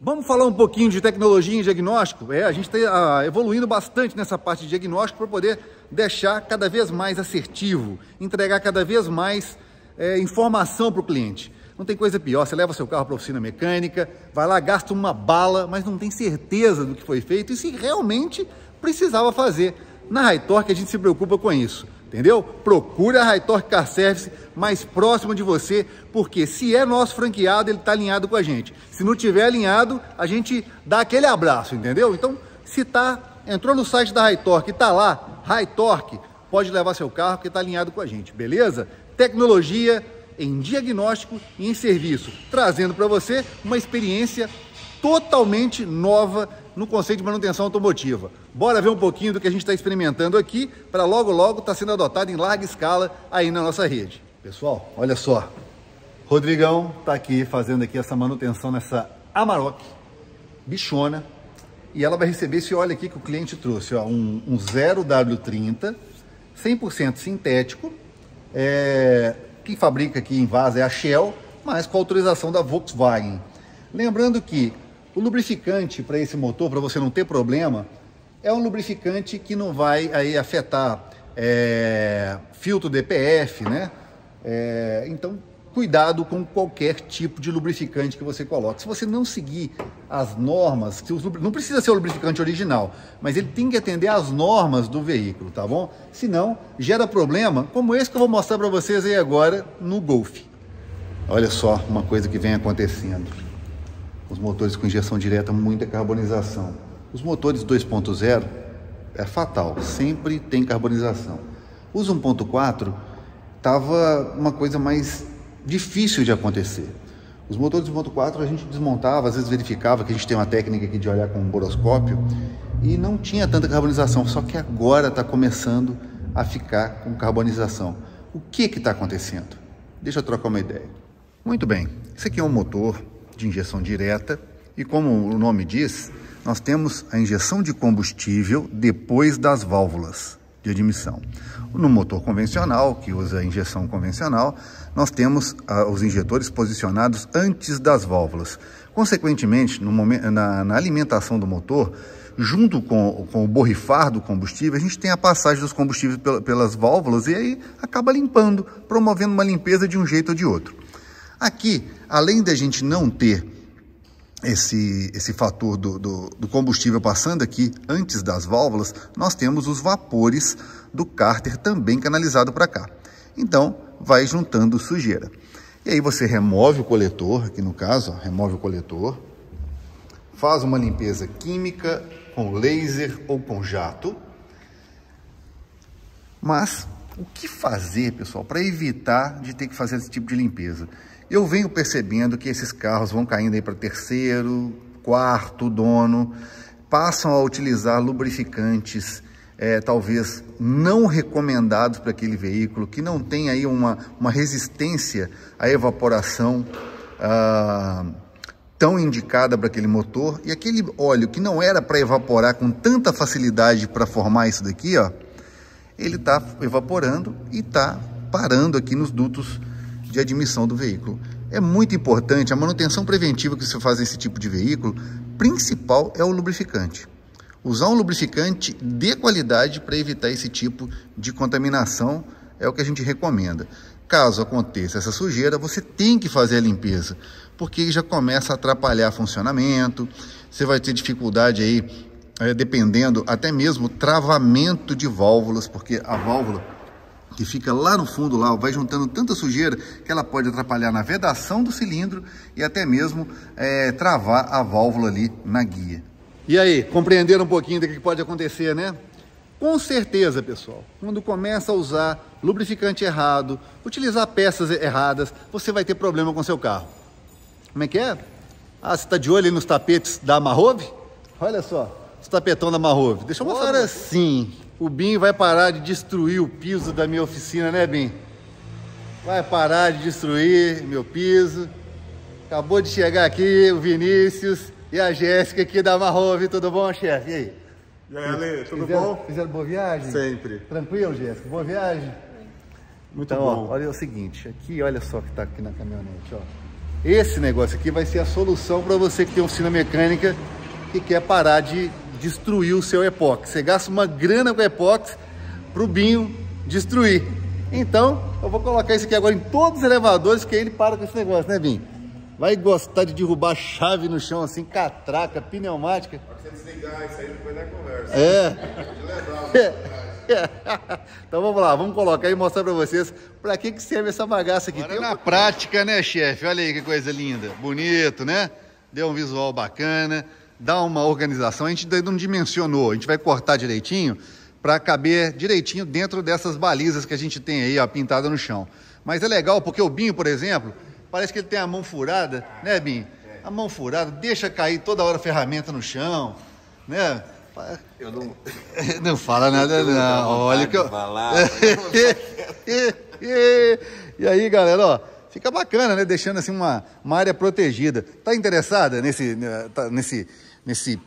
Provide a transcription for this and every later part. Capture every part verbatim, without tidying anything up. Vamos falar um pouquinho de tecnologia em diagnóstico? É, a gente está uh, evoluindo bastante nessa parte de diagnóstico para poder deixar cada vez mais assertivo, entregar cada vez mais é, informação para o cliente. Não tem coisa pior, você leva seu carro para a oficina mecânica, vai lá, gasta uma bala, mas não tem certeza do que foi feito e se realmente precisava fazer. Na High Torque a gente se preocupa com isso, entendeu? Procura a High Torque Car Service mais próximo de você, porque se é nosso franqueado, ele está alinhado com a gente. Se não tiver alinhado, a gente dá aquele abraço, entendeu? Então, se tá, entrou no site da High Torque e está lá, High Torque, pode levar seu carro, porque está alinhado com a gente, beleza? Tecnologia em diagnóstico e em serviço, trazendo para você uma experiência totalmente nova no conceito de manutenção automotiva. Bora ver um pouquinho do que a gente está experimentando aqui para logo logo estar sendo adotado em larga escala aí na nossa rede. Pessoal, olha só, Rodrigão está aqui fazendo aqui essa manutenção nessa Amarok bichona e ela vai receber esse óleo aqui que o cliente trouxe, ó, um, um zero W trinta, cem por cento sintético, é, quem fabrica aqui em vaso é a Shell, mas com autorização da Volkswagen. Lembrando que o lubrificante para esse motor, para você não ter problema, é um lubrificante que não vai aí afetar é, filtro D P F, né? É, então, cuidado com qualquer tipo de lubrificante que você coloque. Se você não seguir as normas, que os, não precisa ser o lubrificante original, mas ele tem que atender às normas do veículo, tá bom? Senão, gera problema como esse que eu vou mostrar para vocês aí agora no Golf. Olha só uma coisa que vem acontecendo. Os motores com injeção direta, muita carbonização. Os motores dois ponto zero é fatal, sempre tem carbonização. Os um ponto quatro estava uma coisa mais difícil de acontecer. Os motores um ponto quatro a gente desmontava, às vezes verificava, que a gente tem uma técnica aqui de olhar com um boroscópio, e não tinha tanta carbonização, só que agora está começando a ficar com carbonização. O que que está acontecendo? Deixa eu trocar uma ideia. Muito bem, esse aqui é um motor de injeção direta e, como o nome diz, nós temos a injeção de combustível depois das válvulas de admissão. No motor convencional, que usa a injeção convencional, nós temos ah, os injetores posicionados antes das válvulas. Consequentemente, no momento, na, na alimentação do motor, junto com, com o borrifar do combustível, a gente tem a passagem dos combustíveis pel, pelas válvulas e aí acaba limpando, promovendo uma limpeza de um jeito ou de outro. Aqui, além da gente não ter esse, esse fator do, do, do combustível passando aqui antes das válvulas, nós temos os vapores do cárter também canalizado para cá. Então, vai juntando sujeira. E aí você remove o coletor, aqui no caso, ó, remove o coletor, faz uma limpeza química com laser ou com jato. Mas, o que fazer, pessoal, para evitar de ter que fazer esse tipo de limpeza? Eu venho percebendo que esses carros vão caindo aí para terceiro, quarto dono, passam a utilizar lubrificantes é, talvez não recomendados para aquele veículo, que não tem aí uma, uma resistência à evaporação ah, tão indicada para aquele motor, e aquele óleo que não era para evaporar com tanta facilidade para formar isso daqui, ó, ele está evaporando e está parando aqui nos dutos de admissão do veículo. É muito importante a manutenção preventiva que você faz nesse tipo de veículo. Principal é o lubrificante. Usar um lubrificante de qualidade para evitar esse tipo de contaminação é o que a gente recomenda. Caso aconteça essa sujeira, você tem que fazer a limpeza, porque já começa a atrapalhar funcionamento, você vai ter dificuldade aí, é, dependendo até mesmo travamento de válvulas, porque a válvula que fica lá no fundo, lá, vai juntando tanta sujeira que ela pode atrapalhar na vedação do cilindro e até mesmo é, travar a válvula ali na guia. E aí, compreenderam um pouquinho do que pode acontecer, né? Com certeza, pessoal, quando começa a usar lubrificante errado, utilizar peças erradas, você vai ter problema com seu carro. Como é que é? Ah, você está de olho aí nos tapetes da Amarok? Olha só, os tapetão da Amarok. Deixa eu mostrar. Agora sim. O Bim vai parar de destruir o piso da minha oficina, né, Bim? Vai parar de destruir meu piso. Acabou de chegar aqui o Vinícius e a Jéssica aqui da Amarok. Tudo bom, chefe? E aí? E aí, Ale, tudo fizeram, bom? Fizeram boa viagem? Sempre. Tranquilo, Jéssica? Boa viagem? Muito então, bom. Ó, olha o seguinte, aqui, olha só o que está aqui na caminhonete, ó. Esse negócio aqui vai ser a solução para você que tem oficina mecânica e quer parar de destruir o seu epox. Você gasta uma grana com epox para o binho destruir. Então, eu vou colocar isso aqui agora em todos os elevadores, que aí ele para com esse negócio, né, Binho? Vai gostar de derrubar chave no chão assim, catraca, pneumática. Pra você desligar, isso aí depois da conversa. É. é. é. Então vamos lá, vamos colocar e mostrar pra vocês pra que que serve essa bagaça aqui. Agora tem na um... prática, né, chefe? Olha aí que coisa linda. Bonito, né? Deu um visual bacana, dá uma organização. A gente não dimensionou, a gente vai cortar direitinho pra caber direitinho dentro dessas balizas que a gente tem aí, ó, pintada no chão. Mas é legal porque o Binho, por exemplo... Parece que ele tem a mão furada, né, Binho? É. A mão furada, deixa cair toda hora a ferramenta no chão, né? Eu não... não fala nada, não. não. Olha que eu... falar, E aí, galera, ó, fica bacana, né? Deixando assim uma, uma área protegida. Tá interessada nesse, nesse, nesse,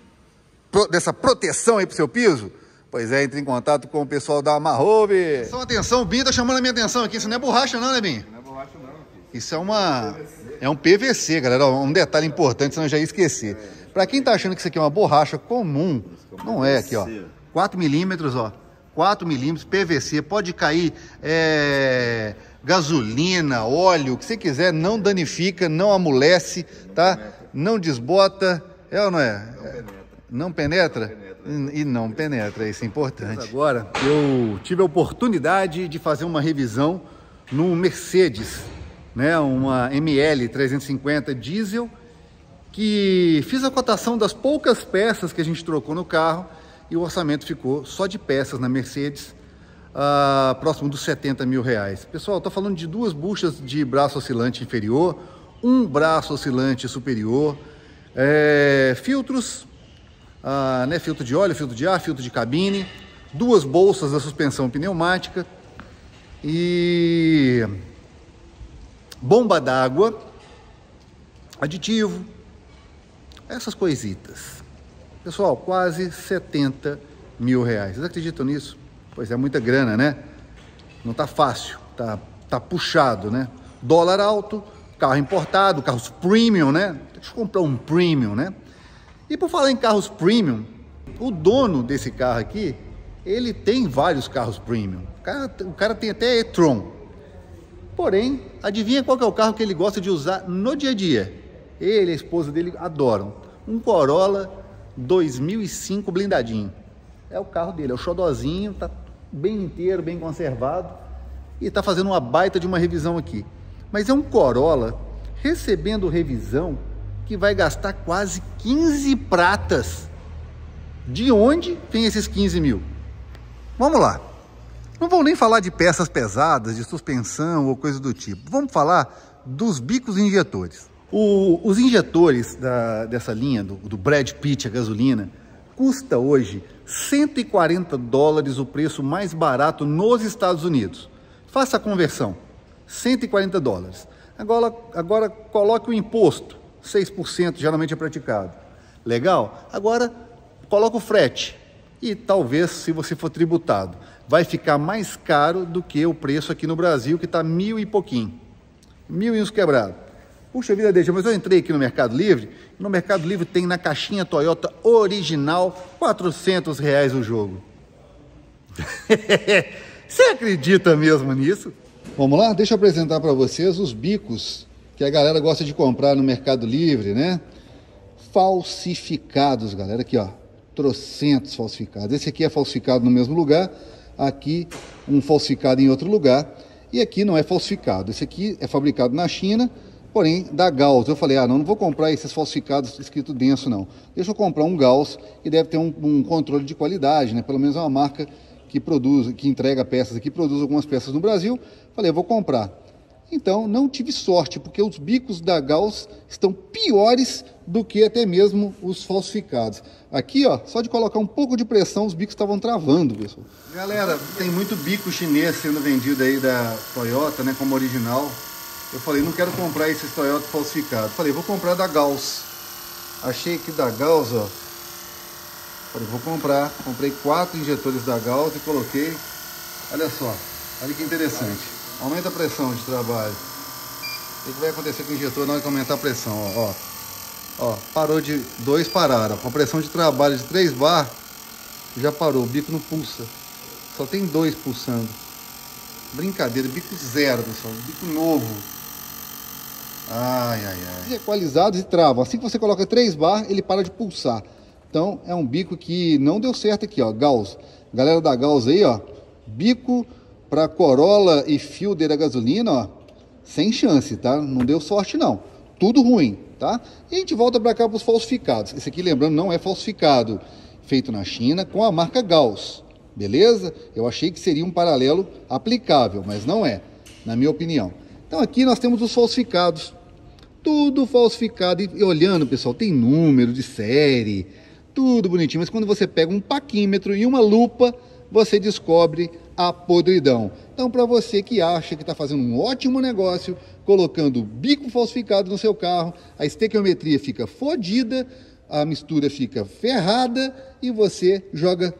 nessa proteção aí pro seu piso? Pois é, entre em contato com o pessoal da Amarok. Atenção, atenção, o Binho tá chamando a minha atenção aqui. Isso não é borracha não, né, Binho? Não é borracha não. Isso é uma... é um P V C, galera. Um detalhe importante, senão eu já ia esquecer. Pra quem tá achando que isso aqui é uma borracha comum, não é aqui, ó. quatro milímetros, ó. quatro milímetros, P V C. Pode cair é... gasolina, óleo, o que você quiser. Não danifica, não amolece, tá? Não desbota. É ou não é? Não penetra. Não penetra? E não penetra, isso é importante. Mas agora, eu tive a oportunidade de fazer uma revisão no Mercedes, né, uma M L trezentos e cinquenta diesel, que fiz a cotação das poucas peças que a gente trocou no carro e o orçamento ficou só de peças na Mercedes, ah, próximo dos setenta mil reais. Pessoal, estou falando de duas buchas de braço oscilante inferior, um braço oscilante superior, é, filtros, ah, né, filtro de óleo, filtro de ar, filtro de cabine, duas bolsas da suspensão pneumática e... bomba d'água, aditivo, essas coisitas. Pessoal, quase setenta mil reais. Vocês acreditam nisso? Pois é, muita grana, né? Não tá fácil, tá, tá puxado, né? Dólar alto, carro importado, carros premium, né? Deixa eu comprar um premium, né? E por falar em carros premium, o dono desse carro aqui, ele tem vários carros premium. O cara, o cara tem até e-tron. Porém, adivinha qual que é o carro que ele gosta de usar no dia a dia? Ele e a esposa dele adoram. Um Corolla dois mil e cinco blindadinho. É o carro dele, é o xodozinho, tá bem inteiro, bem conservado. E tá fazendo uma baita de uma revisão aqui. Mas é um Corolla recebendo revisão que vai gastar quase quinze pratas. De onde tem esses quinze mil? Vamos lá. Não vou nem falar de peças pesadas, de suspensão ou coisa do tipo. Vamos falar dos bicos e injetores. O, os injetores da, dessa linha, do, do Brad Pitt, a gasolina, custa hoje cento e quarenta dólares, o preço mais barato nos Estados Unidos. Faça a conversão, cento e quarenta dólares. Agora, agora coloque o imposto, seis por cento geralmente é praticado. Legal? Agora coloca o frete. E talvez, se você for tributado, vai ficar mais caro do que o preço aqui no Brasil, que está mil e pouquinho. Mil e uns quebrados. Puxa vida, deixa, mas eu entrei aqui no Mercado Livre. No Mercado Livre tem na caixinha Toyota original quatrocentos reais o jogo. Você acredita mesmo nisso? Vamos lá, deixa eu apresentar para vocês os bicos que a galera gosta de comprar no Mercado Livre, né? Falsificados, galera. Aqui, ó. Trocentos falsificados. Esse aqui é falsificado no mesmo lugar, aqui um falsificado em outro lugar, e aqui não é falsificado. Esse aqui é fabricado na China, porém da Gauss. Eu falei, ah, não, não vou comprar esses falsificados escrito denso não. Deixa eu comprar um Gauss, que deve ter um, um controle de qualidade, né? Pelo menos é uma marca que produz, que entrega peças aqui, produz algumas peças no Brasil. Falei, eu vou comprar. Então, não tive sorte, porque os bicos da Gauss estão piores do que até mesmo os falsificados. Aqui, ó, só de colocar um pouco de pressão, os bicos estavam travando, pessoal. Galera, tem muito bico chinês sendo vendido aí da Toyota, né, como original. Eu falei, não quero comprar esses Toyota falsificados. Falei, vou comprar da Gauss. Achei que da Gauss, ó. Falei, vou comprar. Comprei quatro injetores da Gauss e coloquei. Olha só, olha que interessante. Aumenta a pressão de trabalho. O que vai acontecer com o injetor na hora que aumentar a pressão? Ó, ó, parou de dois, pararam. Com a pressão de trabalho de três bar, já parou. O bico não pulsa. Só tem dois pulsando. Brincadeira, bico zero, pessoal. Bico novo. Ai, ai, ai. Equalizados e trava. Assim que você coloca três bar, ele para de pulsar. Então, é um bico que não deu certo aqui, ó. Gauss. Galera da Gauss aí, ó. Bico para Corolla e Fielder a gasolina, ó. Sem chance, tá? Não deu sorte, não. Tudo ruim, tá? E a gente volta para cá para os falsificados. Esse aqui, lembrando, não é falsificado. Feito na China com a marca Gauss. Beleza? Eu achei que seria um paralelo aplicável, mas não é, na minha opinião. Então aqui nós temos os falsificados. Tudo falsificado. E, e olhando, pessoal, tem número de série. Tudo bonitinho. Mas quando você pega um paquímetro e uma lupa, você descobre a podridão. Então, para você que acha que está fazendo um ótimo negócio, colocando bico falsificado no seu carro, a estequiometria fica fodida, a mistura fica ferrada e você joga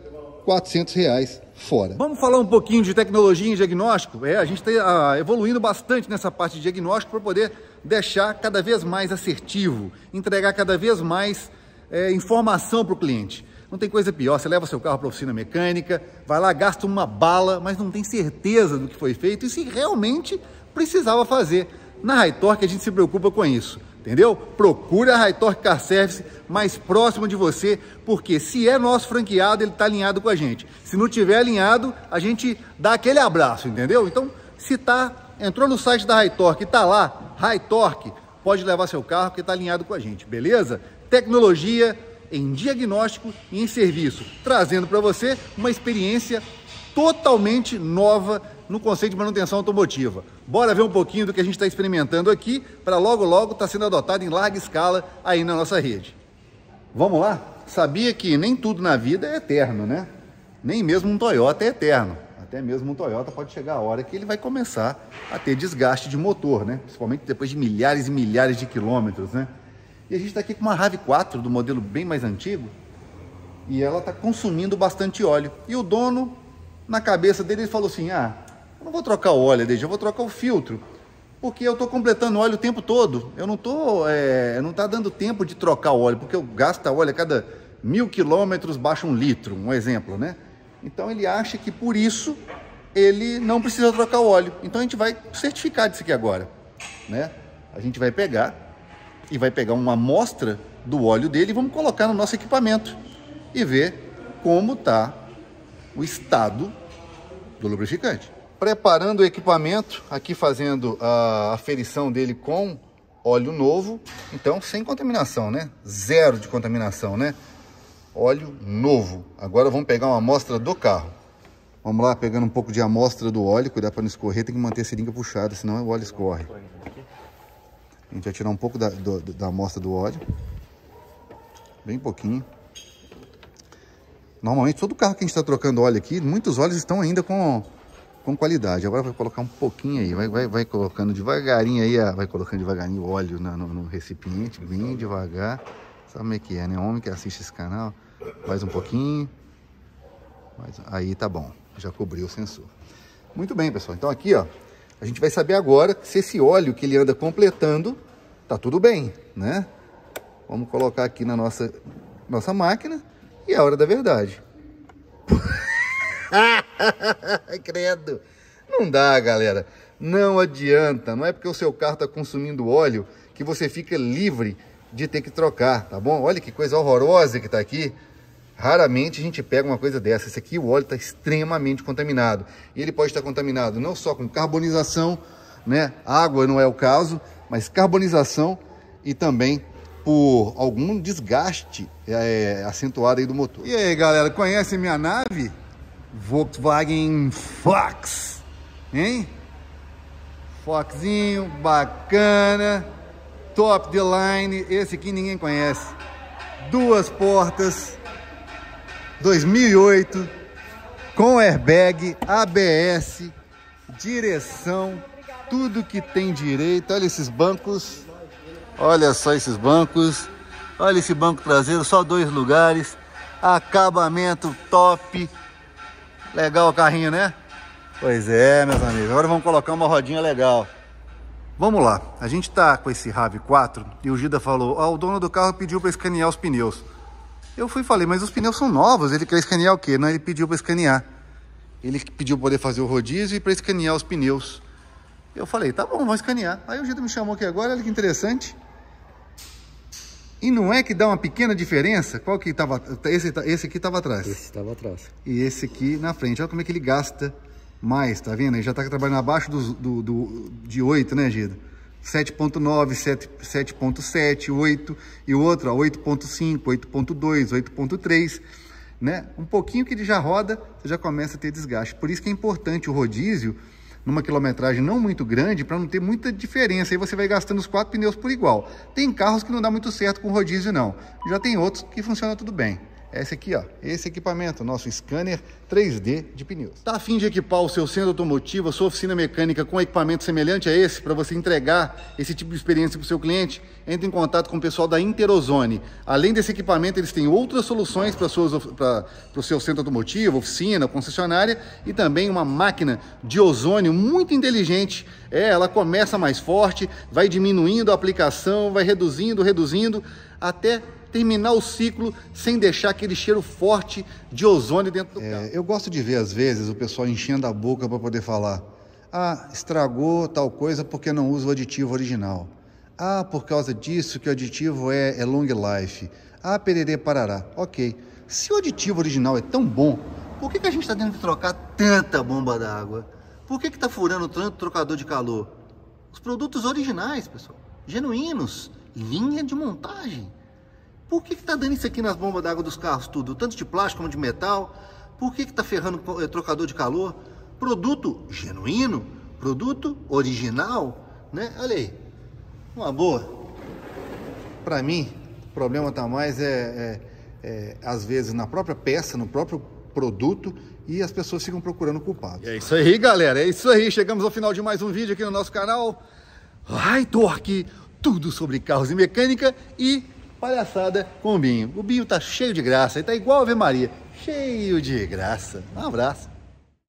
quatrocentos reais fora. Vamos falar um pouquinho de tecnologia em diagnóstico? É, a gente está evoluindo bastante nessa parte de diagnóstico para poder deixar cada vez mais assertivo, entregar cada vez mais é, informação para o cliente. Não tem coisa pior, você leva seu carro para a oficina mecânica, vai lá, gasta uma bala, mas não tem certeza do que foi feito e se realmente precisava fazer. Na High Torque a gente se preocupa com isso, entendeu? Procura a High Torque Car Service mais próximo de você, porque se é nosso franqueado, ele está alinhado com a gente. Se não tiver alinhado, a gente dá aquele abraço, entendeu? Então, se tá, entrou no site da High Torque e está lá, High Torque, pode levar seu carro porque está alinhado com a gente, beleza? Tecnologia em diagnóstico e em serviço, trazendo para você uma experiência totalmente nova no conceito de manutenção automotiva. Bora ver um pouquinho do que a gente está experimentando aqui, para logo logo estar sendo adotado em larga escala aí na nossa rede. Vamos lá? Sabia que nem tudo na vida é eterno, né? Nem mesmo um Toyota é eterno. Até mesmo um Toyota pode chegar a hora que ele vai começar a ter desgaste de motor, né? Principalmente depois de milhares e milhares de quilômetros, né? E a gente está aqui com uma RAV quatro do modelo bem mais antigo e ela está consumindo bastante óleo. E o dono, na cabeça dele, ele falou assim, ah, eu não vou trocar o óleo, eu vou trocar o filtro, porque eu estou completando óleo o tempo todo. Eu não estou, é, não está dando tempo de trocar o óleo, porque eu gasto óleo a cada mil quilômetros, baixa um litro, um exemplo, né? Então ele acha que por isso ele não precisa trocar o óleo. Então a gente vai certificar disso aqui agora, né? A gente vai pegar... e vai pegar uma amostra do óleo dele e vamos colocar no nosso equipamento e ver como está o estado do lubrificante. Preparando o equipamento, aqui fazendo a aferição dele com óleo novo, então sem contaminação, né? Zero de contaminação, né? Óleo novo. Agora vamos pegar uma amostra do carro. Vamos lá, pegando um pouco de amostra do óleo, cuidar para não escorrer, tem que manter a seringa puxada, senão o óleo escorre. A gente vai tirar um pouco da, do, da amostra do óleo. Bem pouquinho. Normalmente, todo carro que a gente está trocando óleo aqui, muitos óleos estão ainda com, com qualidade. Agora vai colocar um pouquinho aí. Vai, vai, vai colocando devagarinho aí. Vai colocando devagarinho o óleo na, no, no recipiente. Bem devagar. Sabe como é que é, né? O homem que assiste esse canal. Faz um pouquinho. Mas aí tá bom. Já cobriu o sensor. Muito bem, pessoal. Então aqui, ó. A gente vai saber agora se esse óleo que ele anda completando tá tudo bem, né? Vamos colocar aqui na nossa, nossa máquina e é a hora da verdade. Credo! Não dá, galera. Não adianta. Não é porque o seu carro tá consumindo óleo que você fica livre de ter que trocar, tá bom? Olha que coisa horrorosa que tá aqui. Raramente a gente pega uma coisa dessa. Esse aqui, o óleo está extremamente contaminado. E ele pode estar contaminado não só com carbonização, né? Água não é o caso, mas carbonização e também por algum desgaste é, acentuado aí do motor. E aí, galera, conhece minha nave? Volkswagen Fox, hein? Foxinho, bacana, top de line. Esse aqui ninguém conhece. Duas portas... dois mil e oito, com airbag, A B S, direção, tudo que tem direito. Olha esses bancos, olha só esses bancos, olha esse banco traseiro, só dois lugares, acabamento top. Legal o carrinho, né? Pois é, meus amigos, agora vamos colocar uma rodinha legal. Vamos lá, a gente tá com esse RAV quatro e o Gida falou, ó, o dono do carro pediu para escanear os pneus. Eu fui e falei, mas os pneus são novos, ele quer escanear o quê? Não, ele pediu para escanear. Ele pediu poder fazer o rodízio e para escanear os pneus. Eu falei, tá bom, vou escanear. Aí o Gida me chamou aqui agora, olha que interessante. E não é que dá uma pequena diferença? Qual que tava? Esse, esse aqui tava atrás. Esse tava atrás. E esse aqui na frente, olha como é que ele gasta mais, tá vendo? Ele já tá trabalhando abaixo do, do, do, de oito, né, Gida? sete ponto nove, sete ponto sete, oito e o outro, oito ponto cinco, oito ponto dois, oito ponto três, né? Um pouquinho que ele já roda, você já começa a ter desgaste. Por isso que é importante o rodízio, numa quilometragem não muito grande, para não ter muita diferença. Aí você vai gastando os quatro pneus por igual. Tem carros que não dá muito certo com rodízio, não. Já tem outros que funcionam tudo bem. Esse aqui, ó, esse equipamento, nosso scanner três D de pneus. Tá a fim de equipar o seu centro automotivo, a sua oficina mecânica com equipamento semelhante a esse, para você entregar esse tipo de experiência para o seu cliente? Entre em contato com o pessoal da Interozone. Além desse equipamento, eles têm outras soluções para o seu centro automotivo, oficina, concessionária, e também uma máquina de ozônio muito inteligente. É, ela começa mais forte, vai diminuindo a aplicação, vai reduzindo, reduzindo, até terminar o ciclo sem deixar aquele cheiro forte de ozônio dentro do é, carro. Eu gosto de ver, às vezes, o pessoal enchendo a boca para poder falar, ah, estragou tal coisa porque não usa o aditivo original. Ah, por causa disso que o aditivo é, é long life. Ah, pererê parará. Ok. Se o aditivo original é tão bom, por que, que a gente está tendo que trocar tanta bomba d'água? Por que está furando tanto trocador de calor? Os produtos originais, pessoal, genuínos, linha de montagem. Por que está dando isso aqui nas bombas d'água dos carros tudo? Tanto de plástico como de metal. Por que está ferrando é, trocador de calor? Produto genuíno, produto original, né? Olha aí, uma boa. Para mim, o problema está mais, é, é, é, às vezes, na própria peça, no próprio produto, e as pessoas ficam procurando culpados. É isso aí, galera, é isso aí. Chegamos ao final de mais um vídeo aqui no nosso canal. High Torque, tudo sobre carros e mecânica e palhaçada com o Binho. O Binho tá cheio de graça, ele tá igual a Ave Maria, cheio de graça. Um abraço.